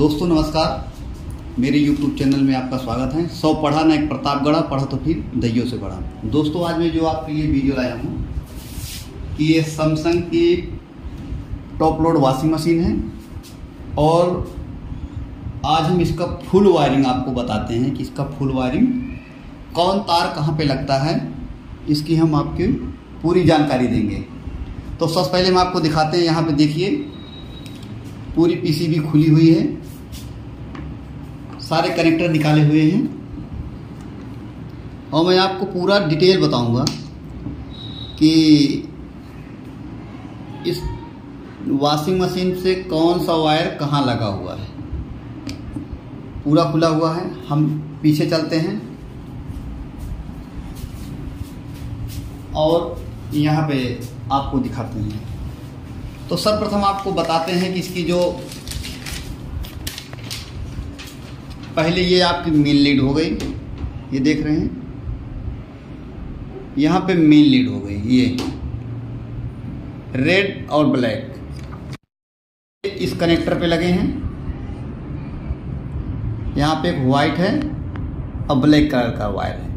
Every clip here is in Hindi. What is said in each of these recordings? दोस्तों नमस्कार, मेरे YouTube चैनल में आपका स्वागत है। सौ पढ़ा ना एक प्रताप गढ़ा, पढ़ा तो फिर दहियों से बड़ा। दोस्तों आज मैं जो आपके लिए वीडियो लाया हूँ कि ये Samsung की टॉप लोड वॉशिंग मशीन है और आज हम इसका फुल वायरिंग आपको बताते हैं कि इसका फुल वायरिंग कौन तार कहाँ पे लगता है, इसकी हम आपकी पूरी जानकारी देंगे। तो सबसे पहले हम आपको दिखाते हैं, यहाँ पे देखिए पूरी पीसीबी खुली हुई है, सारे कनेक्टर निकाले हुए हैं और मैं आपको पूरा डिटेल बताऊंगा कि इस वॉशिंग मशीन से कौन सा वायर कहाँ लगा हुआ है। पूरा खुला हुआ है, हम पीछे चलते हैं और यहाँ पे आपको दिखाते हैं। तो सर्वप्रथम आपको बताते हैं कि इसकी जो पहले ये आपकी मेन लीड हो गई, ये देख रहे हैं यहाँ पे मेन लीड हो गई, ये रेड और ब्लैक इस कनेक्टर पे लगे हैं। यहाँ पे एक वाइट है और ब्लैक कलर का वायर है,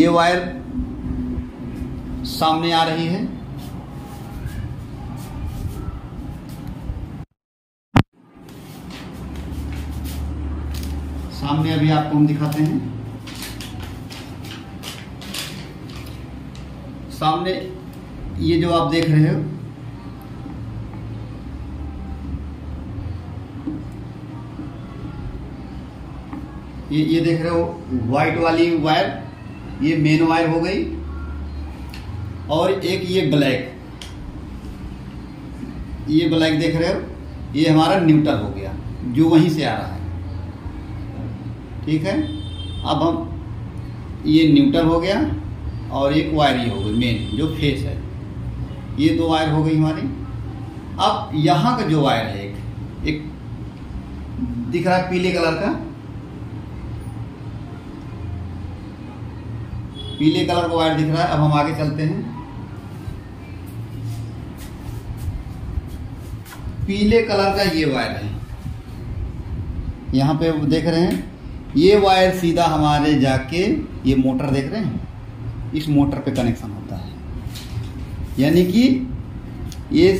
ये वायर सामने आ रही है। सामने अभी आपको हम दिखाते हैं, सामने ये जो आप देख रहे हो ये देख रहे हो व्हाइट वाली वायर, ये मेन वायर हो गई और एक ये ब्लैक देख रहे हो, ये हमारा न्यूट्रल हो गया जो वहीं से आ रहा है। ठीक है, अब हम ये न्यूट्रल हो गया और एक वायर ये हो गई मेन जो फेस है, ये दो वायर हो गई हमारी। अब यहाँ का जो वायर है एक दिख रहा है पीले कलर का वायर दिख रहा है। अब हम आगे चलते हैं, पीले कलर का ये वायर है, यहाँ पे देख रहे हैं ये वायर सीधा हमारे जाके ये मोटर देख रहे हैं, इस मोटर पे कनेक्शन होता है। यानी कि ये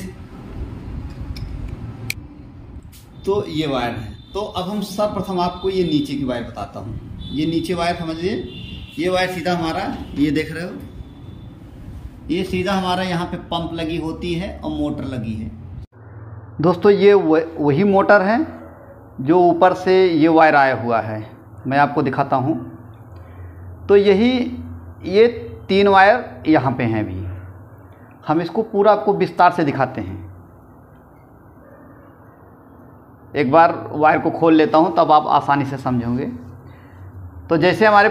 तो ये वायर है। तो अब हम सर्वप्रथम आपको ये नीचे की वायर बताता हूँ, ये नीचे वायर समझिए, ये वायर सीधा हमारा ये देख रहे हो, ये सीधा हमारा यहाँ पे पंप लगी होती है और मोटर लगी है। दोस्तों ये वही मोटर है जो ऊपर से ये वायर आया हुआ है, मैं आपको दिखाता हूँ। तो ये 3 वायर यहाँ पे हैं भी, हम इसको पूरा आपको विस्तार से दिखाते हैं। एक बार वायर को खोल लेता हूँ तब आप आसानी से समझोगे। तो जैसे हमारे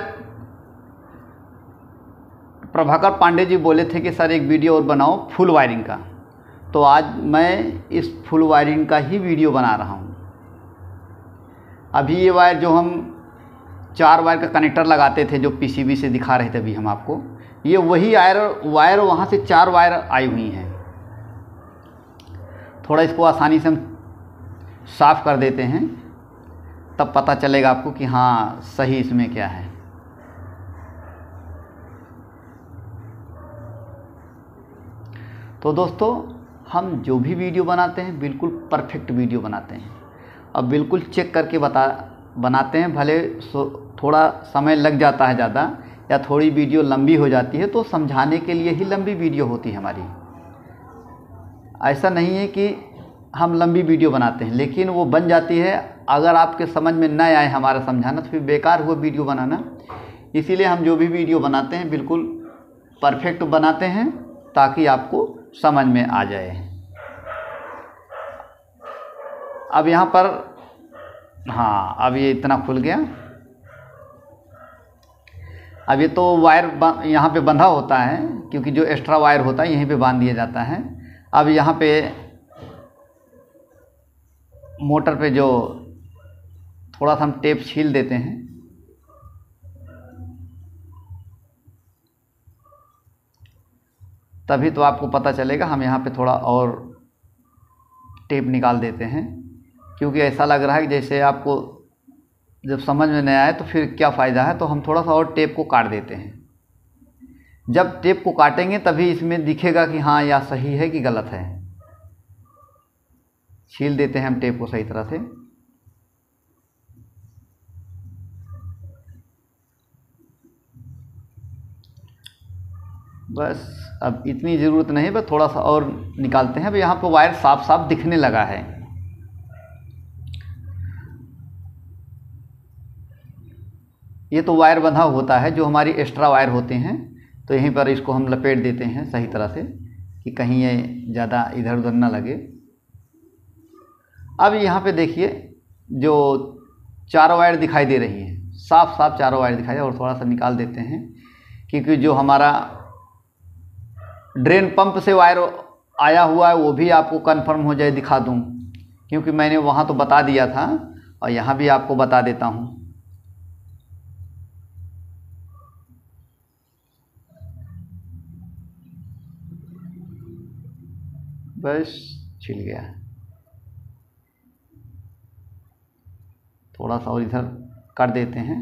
प्रभाकर पांडे जी बोले थे कि सर एक वीडियो और बनाओ फुल वायरिंग का, तो आज मैं इस फुल वायरिंग का ही वीडियो बना रहा हूँ। अभी ये वायर जो हम 4 वायर का कनेक्टर लगाते थे जो पीसीबी से दिखा रहे थे अभी हम आपको, ये वही वायर वहाँ से 4 वायर आई हुई हैं। थोड़ा इसको आसानी से हम साफ़ कर देते हैं, तब पता चलेगा आपको कि हाँ सही इसमें क्या है। तो दोस्तों हम जो भी वीडियो बनाते हैं बिल्कुल परफेक्ट वीडियो बनाते हैं, अब बिल्कुल चेक करके बनाते हैं। भले थोड़ा समय लग जाता है ज़्यादा, या थोड़ी वीडियो लंबी हो जाती है, तो समझाने के लिए ही लंबी वीडियो होती है हमारी। ऐसा नहीं है कि हम लंबी वीडियो बनाते हैं लेकिन वो बन जाती है, अगर आपके समझ में न आए हमारा समझाना तो फिर बेकार हुआ वीडियो बनाना। इसीलिए हम जो भी वीडियो बनाते हैं बिल्कुल परफेक्ट बनाते हैं ताकि आपको समझ में आ जाए। अब यहाँ पर हाँ, अब ये इतना खुल गया। अब ये तो वायर यहाँ पे बंधा होता है क्योंकि जो एक्स्ट्रा वायर होता है यहीं पे बांध दिया जाता है। अब यहाँ पे मोटर पे जो थोड़ा सा हम टेप छील देते हैं, तभी तो आपको पता चलेगा। हम यहाँ पे थोड़ा और टेप निकाल देते हैं क्योंकि ऐसा लग रहा है जैसे आपको जब समझ में नहीं आए तो फिर क्या फ़ायदा है, तो हम थोड़ा सा और टेप को काट देते हैं। जब टेप को काटेंगे तभी इसमें दिखेगा कि हाँ यह सही है कि गलत है। छील देते हैं हम टेप को सही तरह से। बस अब इतनी ज़रूरत नहीं, बस थोड़ा सा और निकालते हैं। अब यहाँ पर वायर साफ साफ दिखने लगा है। ये तो वायर बंधा होता है, जो हमारी एक्स्ट्रा वायर होते हैं तो यहीं पर इसको हम लपेट देते हैं सही तरह से कि कहीं ये ज़्यादा इधर उधर ना लगे। अब यहाँ पे देखिए जो चारों वायर दिखाई दे रही है, साफ साफ चारों वायर दिखाई दे। और थोड़ा सा निकाल देते हैं क्योंकि जो हमारा ड्रेन पंप से वायर आया हुआ है वो भी आपको कंफर्म हो जाए दिखा दूँ, क्योंकि मैंने वहाँ तो बता दिया था और यहाँ भी आपको बता देता हूँ। बस छिल गया, थोड़ा सा और इधर कर देते हैं।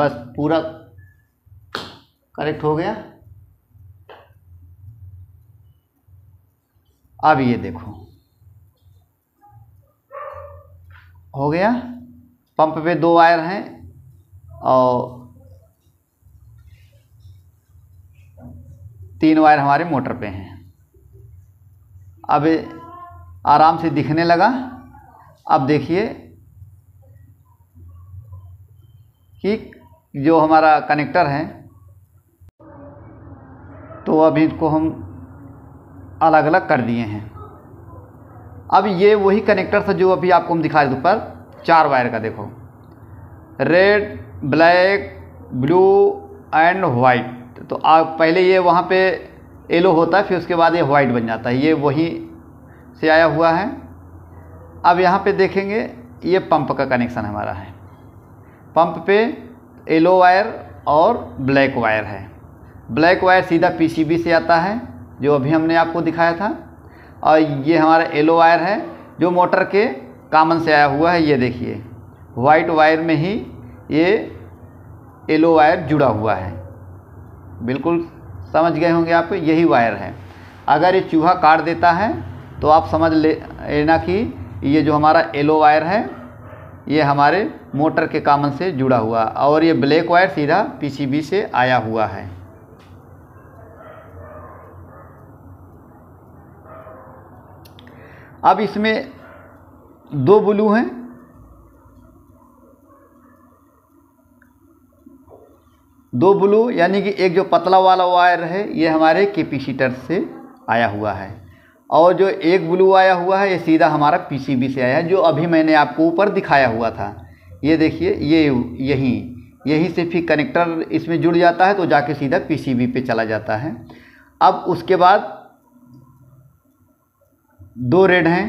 बस पूरा करेक्ट हो गया। अब ये देखो हो गया। पंप पे दो वायर हैं और तीन वायर हमारे मोटर पे हैं। अब आराम से दिखने लगा। अब देखिए कि जो हमारा कनेक्टर है, तो अब इनको हम अलग अलग कर दिए हैं। अब ये वही कनेक्टर था जो अभी आपको हम दिखा रहे थे, पर चार वायर का। देखो red, black, blue and white. तो आप पहले ये वहाँ पे येलो होता है, फिर उसके बाद ये वाइट बन जाता है। ये वही से आया हुआ है। अब यहाँ पे देखेंगे ये पंप का कनेक्शन हमारा है। पंप पे येलो वायर और ब्लैक वायर है। ब्लैक वायर सीधा पीसीबी से आता है जो अभी हमने आपको दिखाया था, और ये हमारा येलो वायर है जो मोटर के कामन से आया हुआ है। ये देखिए वाइट वायर में ही ये येलो वायर जुड़ा हुआ है। बिल्कुल समझ गए होंगे आप, यही वायर है। अगर ये चूहा काट देता है तो आप समझ लेना कि ये जो हमारा येलो वायर है ये हमारे मोटर के कामन से जुड़ा हुआ, और ये ब्लैक वायर सीधा पीसीबी से आया हुआ है। अब इसमें दो ब्लू हैं, दो ब्लू यानी कि एक जो पतला वाला वायर है ये हमारे कैपेसिटर से आया हुआ है, और जो एक ब्लू आया हुआ है ये सीधा हमारा पीसीबी से आया है जो अभी मैंने आपको ऊपर दिखाया हुआ था। ये देखिए ये यहीं से फिर कनेक्टर इसमें जुड़ जाता है तो जाके सीधा पीसीबी पे चला जाता है। अब उसके बाद दो रेड हैं,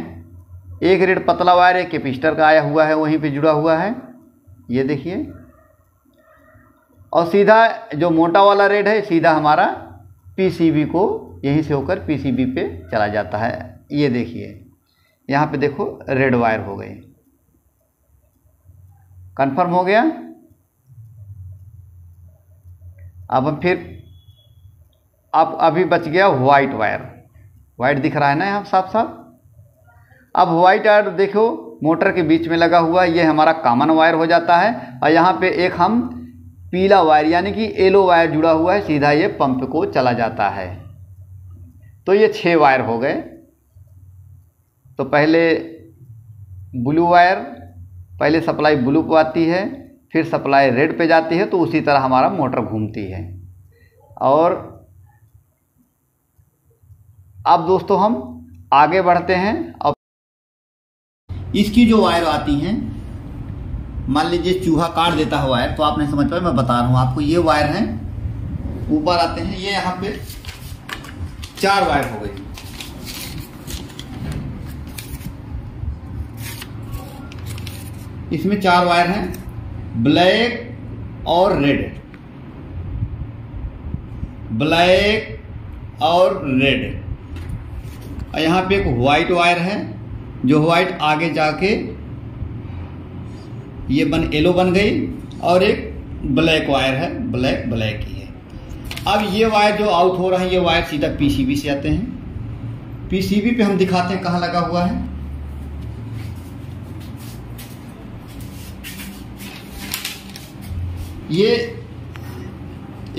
एक रेड पतला वायर है कैपेसिटर का आया हुआ है वहीं पे जुड़ा हुआ है, ये देखिए। और सीधा जो मोटा वाला रेड है सीधा हमारा पीसीबी को यहीं से होकर पीसीबी पे चला जाता है। ये देखिए यहाँ पे देखो रेड वायर हो गए। कंफर्म हो गया। अब हम फिर अब अभी बच गया वाइट वायर। वाइट दिख रहा है ना यहाँ साफ साफ। अब वाइट वायर देखो मोटर के बीच में लगा हुआ है, ये हमारा कॉमन वायर हो जाता है। और यहाँ पे एक हम पीला वायर यानी कि येलो वायर जुड़ा हुआ है, सीधा ये पंप को चला जाता है। तो ये छः वायर हो गए। तो पहले ब्लू वायर, पहले सप्लाई ब्लू पे आती है, फिर सप्लाई रेड पे जाती है, तो उसी तरह हमारा मोटर घूमती है। और अब दोस्तों हम आगे बढ़ते हैं। अब इसकी जो वायर आती हैं, मान लीजिए चूहा काट देता है वायर, तो आप नहीं समझ पाए, मैं बता रहा हूँ आपको। ये वायर हैं ऊपर आते हैं, ये यहाँ पे चार वायर हो गई। इसमें चार वायर हैं ब्लैक और रेड, ब्लैक और रेड। यहाँ पे एक व्हाइट वायर है जो व्हाइट आगे जाके ये येलो बन गई, और एक ब्लैक वायर है, ब्लैक ब्लैक ही है। अब ये वायर जो आउट हो रहा है, ये वायर सीधा पीसीबी से आते हैं। पीसीबी पे हम दिखाते हैं कहाँ लगा हुआ है। ये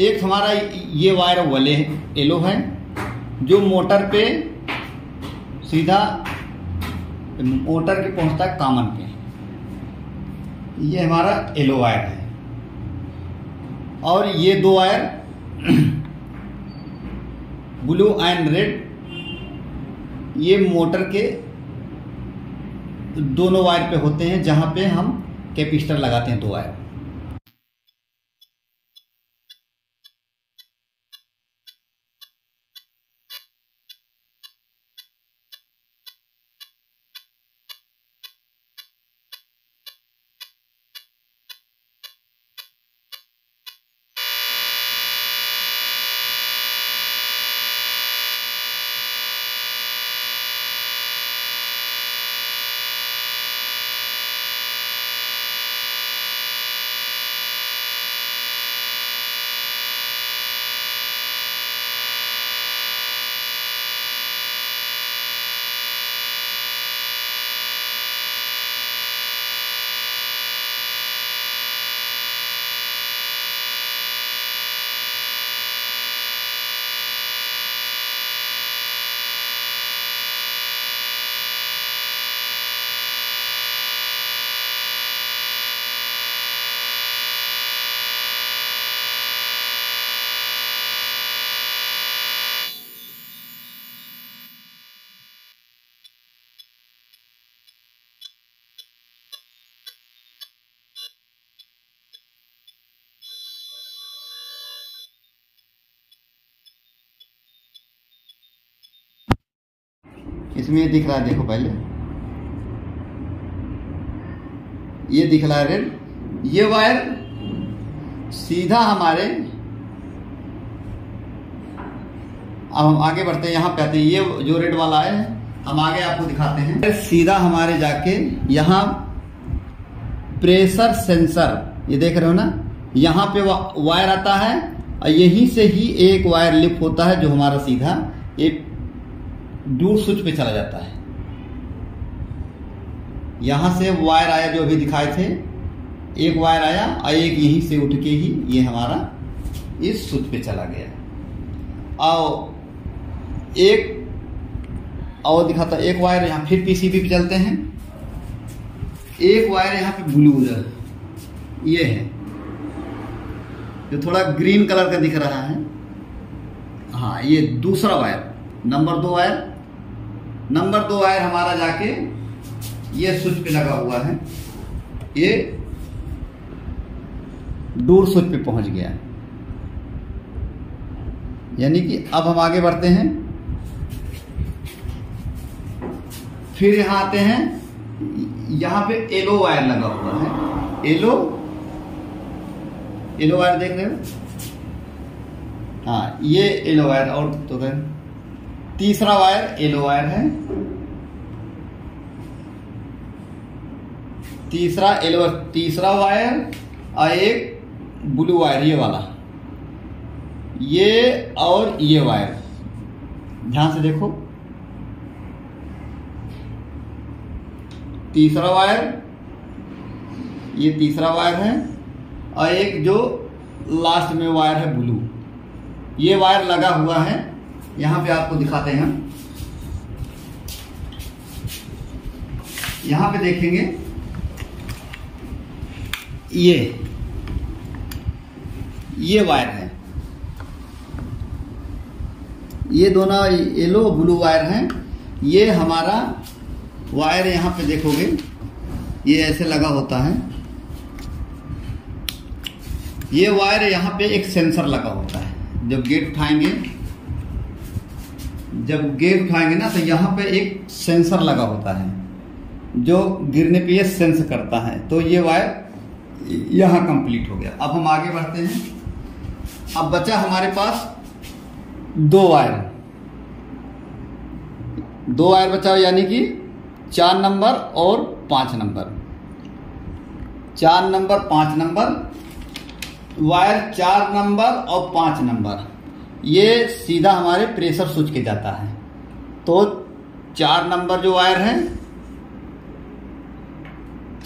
एक हमारा ये वायर वाले येलो है जो मोटर पे सीधा मोटर के पहुंचता है कॉमन पे, ये हमारा येलो वायर है। और ये दो वायर ब्लू एंड रेड ये मोटर के दोनों वायर पे होते हैं जहां पे हम कैपेसिटर लगाते हैं। दो वायर इसमें दिख रहा है, देखो पहले ये दिख रहा है रेड, ये वायर सीधा हमारे, अब हम आगे बढ़ते हैं, यहाँ पे आते हैं। ये जो रेड वाला है हम आगे आपको दिखाते हैं, सीधा हमारे जाके यहाँ प्रेशर सेंसर, ये देख रहे हो ना, यहाँ पे वायर आता है और यहीं से ही एक वायर लिफ्ट होता है जो हमारा सीधा एक ड्यूल स्विच पे चला जाता है। यहां से वायर आया जो अभी दिखाए थे, एक वायर आया और एक यहीं से उठ के ही ये हमारा इस स्विच पे चला गया। और एक और दिखाता, एक वायर यहाँ फिर पीसीबी पे चलते हैं, एक वायर यहाँ पे ब्लू उधर ये है जो थोड़ा ग्रीन कलर का दिख रहा है, हाँ ये दूसरा वायर नंबर दो वायर, नंबर दो वायर हमारा जाके ये स्विच पे लगा हुआ है, ये दूर स्विच पे पहुंच गया। यानी कि अब हम आगे बढ़ते हैं, फिर यहां आते हैं, यहां पे येलो वायर लगा हुआ है, येलो येलो वायर देख रहे हो, हाँ ये येलो वायर, और तो कहीं तीसरा वायर येलो वायर है, तीसरा वायर और एक ब्लू वायर, ये वाला, ये और ये वायर, ध्यान से देखो, तीसरा वायर, ये तीसरा वायर है और एक जो लास्ट में वायर है ब्लू, ये वायर लगा हुआ है। यहाँ पे आपको दिखाते हैं हम, यहाँ पे देखेंगे ये वायर है, ये दोनों येलो ब्लू वायर हैं। ये हमारा वायर यहाँ पे देखोगे ये ऐसे लगा होता है, ये वायर यहाँ पे एक सेंसर लगा होता है, जब गेट उठाएंगे ना तो यहाँ पे एक सेंसर लगा होता है जो गिरने पे ये सेंस करता है, तो ये वायर यह कंप्लीट हो गया। अब हम आगे बढ़ते हैं। अब बचा हमारे पास दो वायर बचा, यानी कि 4 नंबर और 5 number. 4 number 5 number wire, 4 number और 5 नंबर ये सीधा हमारे प्रेशर स्विच के जाता है। तो 4 नंबर जो वायर है,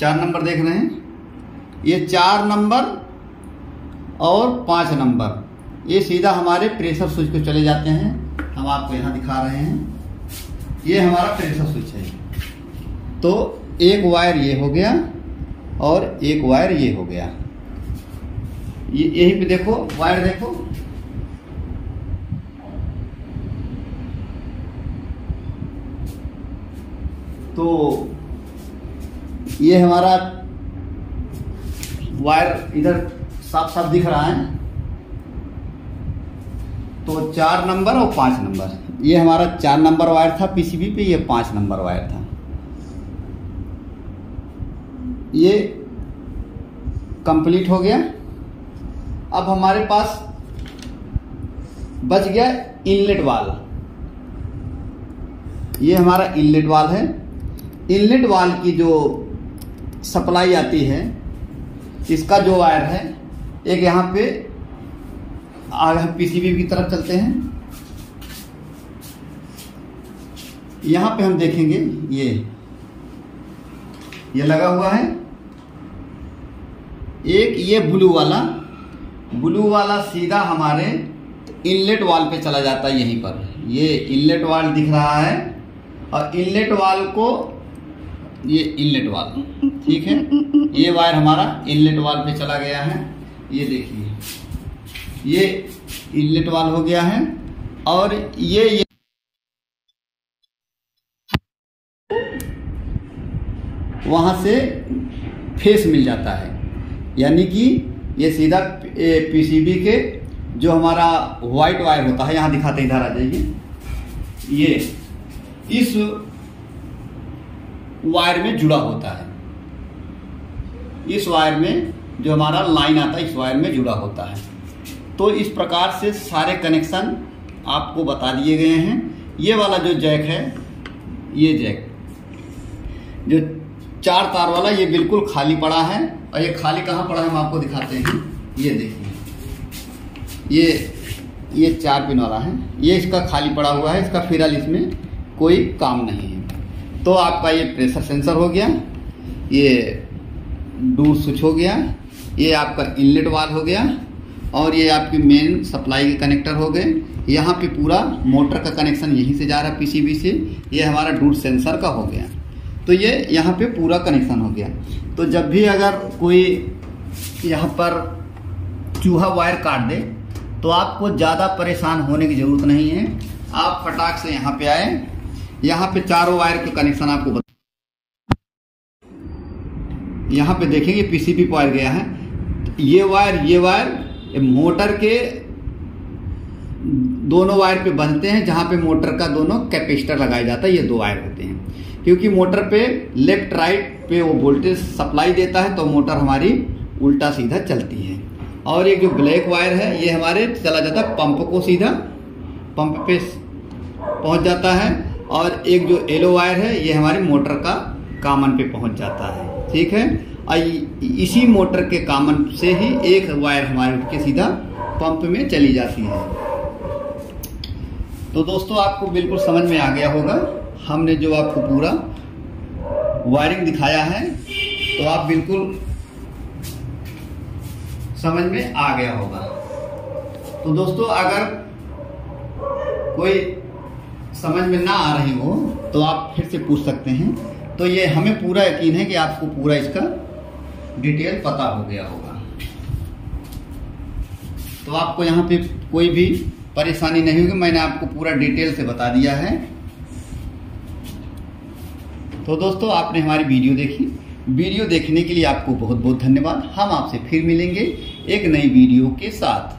4 नंबर देख रहे हैं, ये 4 नंबर और 5 नंबर ये सीधा हमारे प्रेशर स्विच को चले जाते हैं। हम आपको यहाँ दिखा रहे हैं, ये हमारा प्रेशर स्विच है। तो एक वायर ये हो गया और एक वायर ये हो गया। ये यहीं पे देखो, वायर देखो, तो ये हमारा वायर इधर साफ साफ दिख रहा है। तो 4 नंबर और 5 नंबर, ये हमारा 4 नंबर वायर था पीसीबी पे, ये 5 नंबर वायर था। ये कंप्लीट हो गया। अब हमारे पास बच गया इनलेट वाल्व। ये हमारा इनलेट वाल्व है। इनलेट वाल्व की जो सप्लाई आती है, इसका जो वायर है, एक यहाँ पे आगे पीसीबी की तरफ चलते हैं। यहाँ पे हम देखेंगे ये लगा हुआ है एक, ये ब्लू वाला सीधा हमारे इनलेट वाल्व पे चला जाता है। यहीं पर ये इनलेट वाल्व दिख रहा है और इनलेट वाल्व को, ये इनलेट वाल्व, ठीक है, ये वायर हमारा इनलेट वाल्व पे चला गया है। ये देखिए, ये इनलेट वाल्व हो गया है। और ये वहां से फेस मिल जाता है, यानी कि ये सीधा पीसीबी के जो हमारा व्हाइट वायर होता है, यहाँ दिखाते, इधर आ जाइए, ये इस वायर में जुड़ा होता है। इस वायर में जो हमारा लाइन आता है, इस वायर में जुड़ा होता है। तो इस प्रकार से सारे कनेक्शन आपको बता दिए गए हैं। ये वाला जो जैक है, ये जैक जो 4 तार वाला, ये बिल्कुल खाली पड़ा है। और ये खाली कहाँ पड़ा है हम आपको दिखाते हैं। ये देखिए, ये 4 पिन वाला है, ये इसका खाली पड़ा हुआ है, इसका फिलहाल इसमें कोई काम नहीं है। तो आपका ये प्रेशर सेंसर हो गया, ये डोर स्विच हो गया, ये आपका इनलेट वाल्व हो गया, और ये आपकी मेन सप्लाई के कनेक्टर हो गए। यहाँ पे पूरा मोटर का कनेक्शन यहीं से जा रहा है पीसीबी से। ये हमारा डोर सेंसर का हो गया। तो ये यहाँ पे पूरा कनेक्शन हो गया। तो जब भी अगर कोई यहाँ पर चूहा वायर काट दे, तो आपको ज़्यादा परेशान होने की ज़रूरत नहीं है। आप फटाक से यहाँ पे आए, यहाँ पे चारों वायर के कनेक्शन आपको बता, यहाँ पे देखेंगे पीसीबी वायर गया है, ये वायर मोटर के दोनों वायर पे बनते हैं, जहाँ पे मोटर का दोनों कैपेसिटर लगाया जाता है। ये 2 वायर होते हैं, क्योंकि मोटर पे लेफ्ट राइट पे वो वोल्टेज सप्लाई देता है, तो मोटर हमारी उल्टा सीधा चलती है। और एक जो ब्लैक वायर है, ये हमारे चला जाता है पंप को, सीधा पंप पे पहुंच जाता है। और एक जो येलो वायर है, ये हमारे मोटर का कामन पे पहुंच जाता है, ठीक है। और इसी मोटर के कामन से ही एक वायर हमारे उठ के सीधा पंप में चली जाती है। तो दोस्तों, आपको बिल्कुल समझ में आ गया होगा। हमने जो आपको पूरा वायरिंग दिखाया है, तो आप बिल्कुल समझ में आ गया होगा। तो दोस्तों, अगर कोई समझ में ना आ रही हो तो आप फिर से पूछ सकते हैं। तो ये हमें पूरा यकीन है कि आपको पूरा इसका डिटेल पता हो गया होगा। तो आपको यहाँ पे कोई भी परेशानी नहीं होगी, मैंने आपको पूरा डिटेल से बता दिया है। तो दोस्तों, आपने हमारी वीडियो देखी। वीडियो देखने के लिए आपको बहुत बहुत धन्यवाद। हम आपसे फिर मिलेंगे एक नई वीडियो के साथ।